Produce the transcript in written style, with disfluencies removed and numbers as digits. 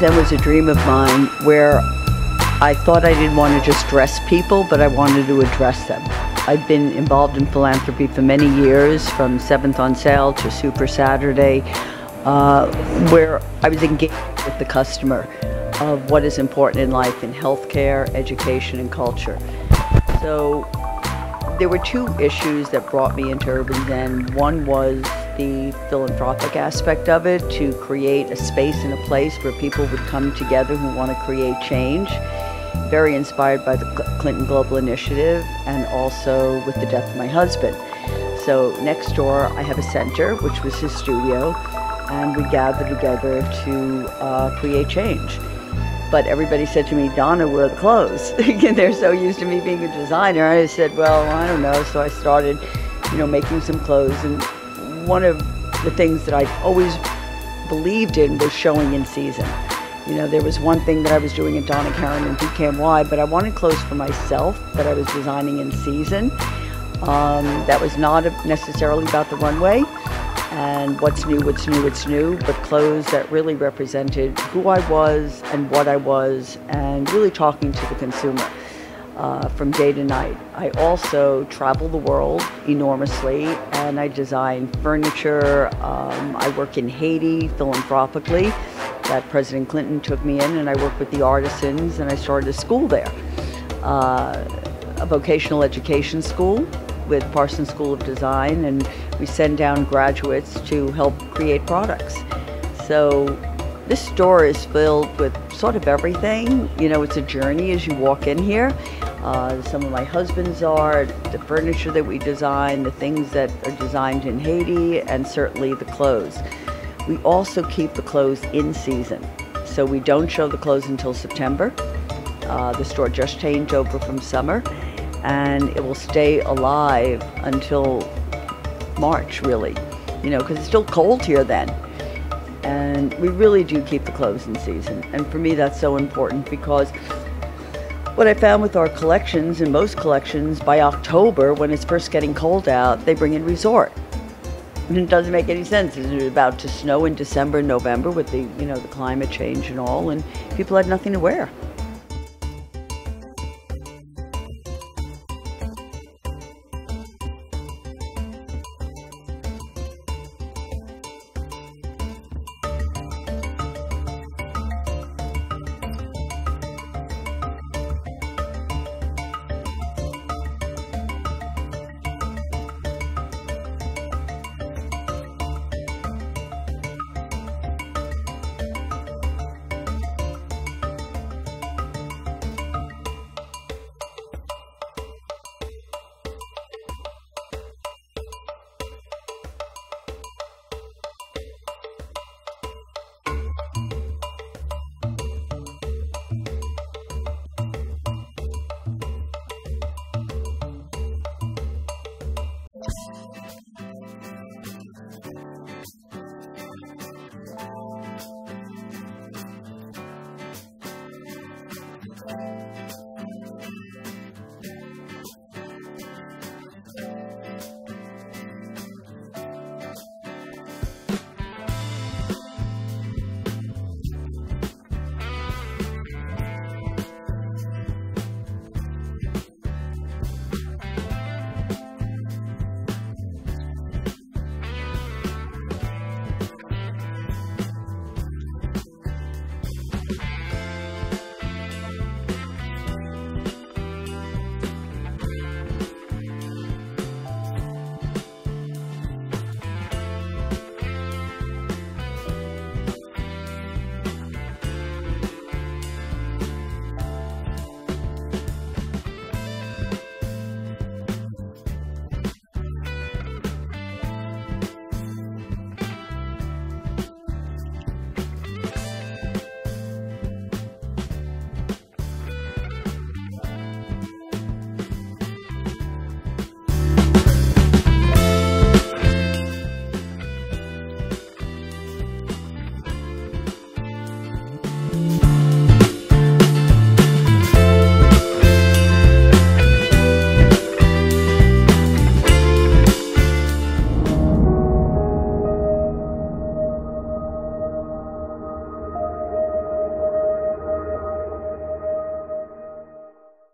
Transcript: That was a dream of mine where I thought I didn't want to just dress people, but I wanted to address them. I've been involved in philanthropy for many years, from 7th on Sale to Super Saturday, where I was engaged with the customer of what is important in life in healthcare, education, and culture. So there were two issues that brought me into Urban Zen. One was the philanthropic aspect of it, to create a space and a place where people would come together who want to create change. Very inspired by the Clinton Global Initiative and also with the death of my husband. So next door I have a center, which was his studio, and we gathered together to create change. But everybody said to me, "Donna, we're closed." They're so used to me being a designer. I said, well, I don't know. So I started, making some clothes. And one of the things that I've always believed in was showing in season. There was one thing that I was doing at Donna Karan and DKNY, but I wanted clothes for myself that I was designing in season. That was not necessarily about the runway and what's new, but clothes that really represented who I was and what I was, and really talking to the consumer from day to night. I also travel the world enormously, and I design furniture. I work in Haiti philanthropically. That President Clinton took me in, and I worked with the artisans, and I started a school there, a vocational education school with Parsons School of Design, and we send down graduates to help create products. So this store is filled with sort of everything. It's a journey as you walk in here. Some of my husband's art, the furniture that we design, the things that are designed in Haiti, and certainly the clothes. We also keep the clothes in season, so we don't show the clothes until September. The store just changed over from summer, and it will stay alive until March, really, because it's still cold here then. And we really do keep the clothes in season, and for me that's so important, because what I found with our collections, and most collections, by October, when it's first getting cold out, they bring in resort. It doesn't make any sense. It's about to snow in December and November with the climate change and all, and people had nothing to wear.